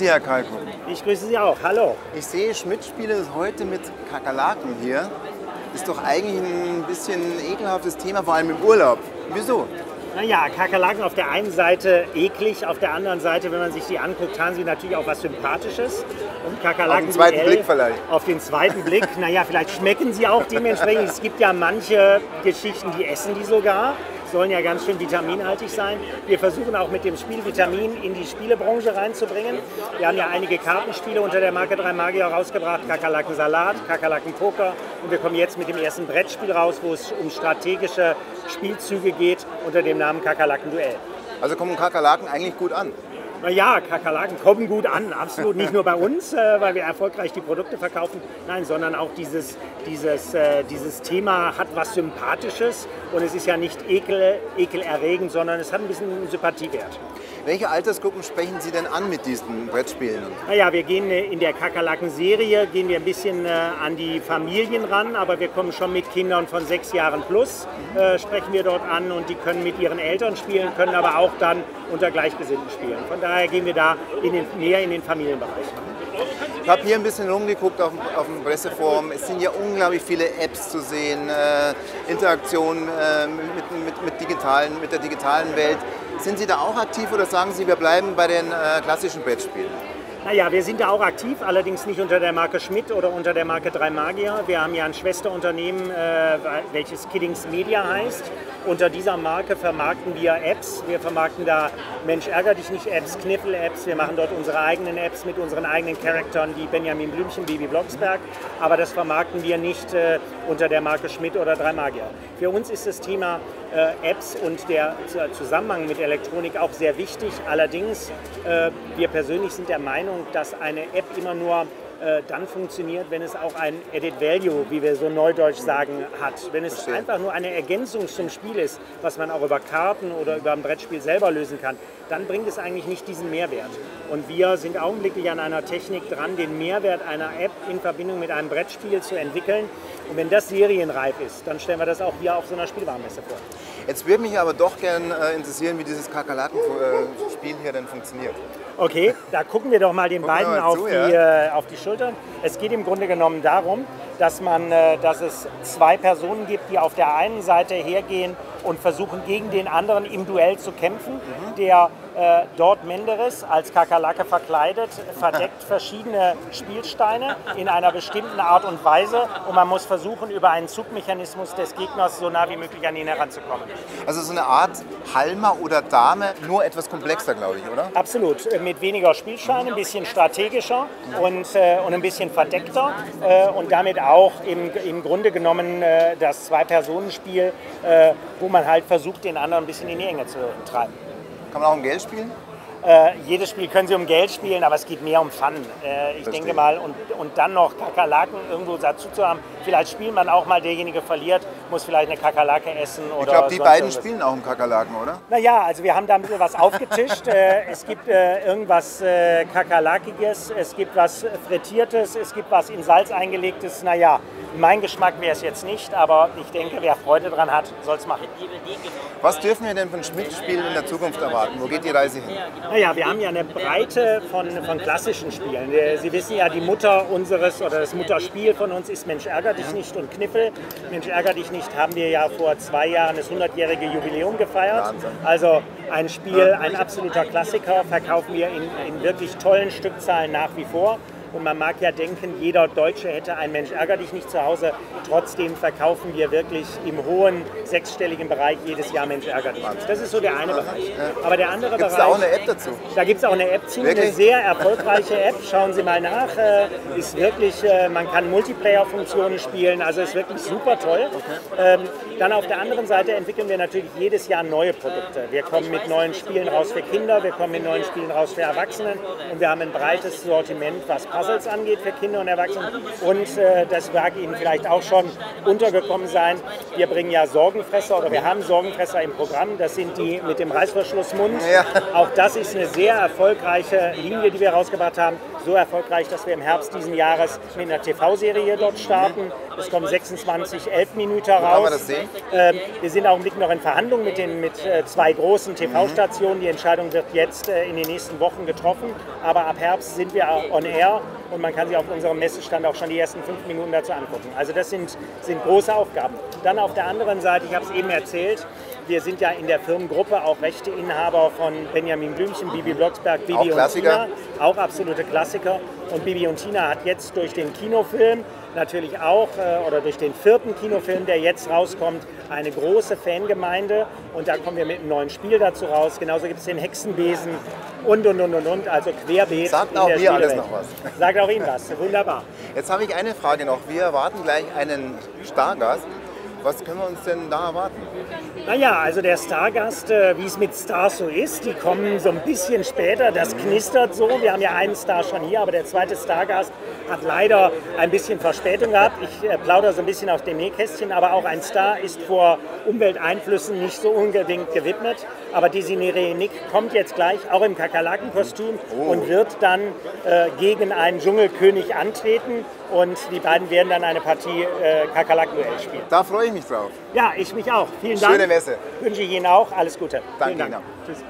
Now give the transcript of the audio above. Sie, Herr Kalko. Ich grüße Sie auch. Hallo. Ich sehe, Schmidt spiele heute mit Kakerlaken hier. Ist doch eigentlich ein bisschen ein ekelhaftes Thema, vor allem im Urlaub. Wieso? Naja, Kakerlaken auf der einen Seite eklig, auf der anderen Seite, wenn man sich die anguckt, haben sie natürlich auch was Sympathisches. Und Kakerlaken auf den zweiten Blick vielleicht. Auf den zweiten Blick, naja, vielleicht schmecken sie auch dementsprechend. Es gibt ja manche Geschichten, die essen die sogar. Sollen ja ganz schön vitaminhaltig sein. Wir versuchen auch mit dem Spiel Vitamin in die Spielebranche reinzubringen. Wir haben ja einige Kartenspiele unter der Marke 3 Magier rausgebracht. Kakerlaken Salat, Kakerlaken Poker. Und wir kommen jetzt mit dem ersten Brettspiel raus, wo es um strategische Spielzüge geht, unter dem Namen Kakerlaken Duell. Also kommen Kakerlaken eigentlich gut an? Naja, Kakerlaken kommen gut an, absolut. Nicht nur bei uns, weil wir erfolgreich die Produkte verkaufen, nein, sondern auch dieses Thema hat was Sympathisches und es ist ja nicht ekelerregend, sondern es hat ein bisschen Sympathiewert. Welche Altersgruppen sprechen Sie denn an mit diesen Brettspielen? Naja, wir gehen in der Kakerlaken-Serie ein bisschen an die Familien ran, aber wir kommen schon mit Kindern von 6 Jahren plus, sprechen wir dort an und die können mit ihren Eltern spielen, können aber auch dann unter Gleichgesinnten spielen. Von daher gehen wir da mehr in den Familienbereich. Ich habe hier ein bisschen rumgeguckt auf dem Presseforum. Es sind ja unglaublich viele Apps zu sehen, Interaktionen mit der digitalen Welt. Sind Sie da auch aktiv oder sagen Sie, wir bleiben bei den klassischen Brettspielen? Naja, wir sind da auch aktiv, allerdings nicht unter der Marke Schmidt oder unter der Marke 3 Magier. Wir haben ja ein Schwesterunternehmen, welches Kiddings Media heißt. Unter dieser Marke vermarkten wir Apps. Wir vermarkten da Mensch ärgere dich nicht Apps, Kniffel Apps. Wir machen dort unsere eigenen Apps mit unseren eigenen Charakteren wie Benjamin Blümchen, Bibi Blocksberg. Aber das vermarkten wir nicht unter der Marke Schmidt oder 3 Magier. Für uns ist das Thema Apps und der Zusammenhang mit Elektronik auch sehr wichtig. Allerdings, wir persönlich sind der Meinung, dass eine App immer nur dann funktioniert, wenn es auch ein Added Value, wie wir so neudeutsch sagen, hat. Wenn es einfach nur eine Ergänzung zum Spiel ist, was man auch über Karten oder über ein Brettspiel selber lösen kann, dann bringt es eigentlich nicht diesen Mehrwert. Und wir sind augenblicklich an einer Technik dran, den Mehrwert einer App in Verbindung mit einem Brettspiel zu entwickeln. Und wenn das serienreif ist, dann stellen wir das auch hier auf so einer Spielwarenmesse vor. Jetzt würde mich aber doch gern interessieren, wie dieses Kakerlaken-Spiel hier denn funktioniert. Okay, da gucken wir doch mal den beiden auf die Schultern. Es geht im Grunde genommen darum, dass es 2 Personen gibt, die auf der einen Seite hergehen und versuchen, gegen den anderen im Duell zu kämpfen, der dort Menderes als Kakerlake verkleidet, verdeckt verschiedene Spielsteine in einer bestimmten Art und Weise und man muss versuchen, über einen Zugmechanismus des Gegners so nah wie möglich an ihn heranzukommen. Also so eine Art Halma oder Dame, nur etwas komplexer, glaube ich, oder? Absolut, mit weniger Spielsteinen, ein bisschen strategischer und ein bisschen verdeckter und damit auch im Grunde genommen das 2-Personen-Spiel, wo man halt versucht, den anderen ein bisschen in die Enge zu treiben. Kann man auch um Geld spielen? Jedes Spiel können Sie um Geld spielen, aber es geht mehr um Fun. Ich denke mal, und dann noch Kakerlaken irgendwo dazu zu haben. Vielleicht spielt man auch mal, derjenige verliert, muss vielleicht eine Kakerlake essen. Oder ich glaube, die beiden spielen auch um Kakerlaken, oder? Naja, also wir haben da ein bisschen was aufgetischt. Es gibt irgendwas Kakerlakiges, es gibt was Frittiertes, es gibt was in Salz eingelegtes. Naja, mein Geschmack wäre es jetzt nicht, aber ich denke, wer Freude dran hat, soll es machen. Was dürfen wir denn von Schmidt-Spielen in der Zukunft erwarten? Wo geht die Reise hin? Naja, wir haben ja eine Breite von klassischen Spielen. Sie wissen ja, die Mutter unseres oder das Mutterspiel von uns ist Mensch ärgere dich nicht und Kniffel. Mensch ärgere dich nicht haben wir ja vor 2 Jahren das 100-jährige Jubiläum gefeiert. Also ein Spiel, ein absoluter Klassiker, verkaufen wir in wirklich tollen Stückzahlen nach wie vor. Und man mag ja denken, jeder Deutsche hätte ein Mensch ärgere dich nicht zu Hause. Trotzdem verkaufen wir wirklich im hohen 6-stelligen Bereich jedes Jahr Mensch ärgere dich nicht. Das ist so der eine Bereich. Aber der andere Bereich... Gibt es da auch eine App dazu? Da gibt es auch eine App zu, eine sehr erfolgreiche App. Schauen Sie mal nach. Ist wirklich, man kann Multiplayer-Funktionen spielen, also ist wirklich super toll. Dann auf der anderen Seite entwickeln wir natürlich jedes Jahr neue Produkte. Wir kommen mit neuen Spielen raus für Kinder, wir kommen mit neuen Spielen raus für Erwachsene und wir haben ein breites Sortiment, was Puzzles angeht für Kinder und Erwachsene und das mag Ihnen vielleicht auch schon untergekommen sein. Wir bringen ja Sorgenfresser oder wir haben Sorgenfresser im Programm, das sind die mit dem Reißverschlussmund. Ja. Auch das ist eine sehr erfolgreiche Linie, die wir rausgebracht haben. so erfolgreich, dass wir im Herbst diesen Jahres mit einer TV-Serie dort starten. Es kommen 26 Elfminüter raus. Kann man das sehen? Wir sind auch im Blick noch in Verhandlungen mit zwei großen TV-Stationen. Die Entscheidung wird jetzt in den nächsten Wochen getroffen, aber ab Herbst sind wir on air und man kann sich auf unserem Messestand auch schon die ersten 5 Minuten dazu angucken. Also das sind große Aufgaben. Dann auf der anderen Seite, ich habe es eben erzählt, wir sind ja in der Firmengruppe auch Rechteinhaber von Benjamin Blümchen, Bibi Blocksberg, Bibi und Tina, auch absolute Klassiker. Und Bibi und Tina hat jetzt durch den Kinofilm natürlich auch, oder durch den 4. Kinofilm, der jetzt rauskommt, eine große Fangemeinde. Und da kommen wir mit einem neuen Spiel dazu raus. Genauso gibt es den Hexenbesen und. Also querbeet. Sagt auch mir alles noch was. Sagt auch Ihnen was. Wunderbar. Jetzt habe ich eine Frage noch. Wir erwarten gleich einen Stargast. Was können wir uns denn da erwarten? Naja, also der Stargast, wie es mit Stars so ist, die kommen so ein bisschen später, das knistert so. Wir haben ja einen Star schon hier, aber der zweite Stargast hat leider ein bisschen Verspätung gehabt. Ich plaudere so ein bisschen auf dem Nähkästchen, aber auch ein Star ist vor Umwelteinflüssen nicht so unbedingt gewidmet. Aber Desiree Nick kommt jetzt gleich, auch im Kakerlakenkostüm, und wird dann gegen einen Dschungelkönig antreten. Und die beiden werden dann eine Partie Kakerlaken-Duell spielen. Da freue ich mich drauf. Ja, ich mich auch. Vielen Dank. Schöne Messe. Wünsche ich Ihnen auch. Alles Gute. Danke. Vielen Dank. Ihnen auch. Tschüss.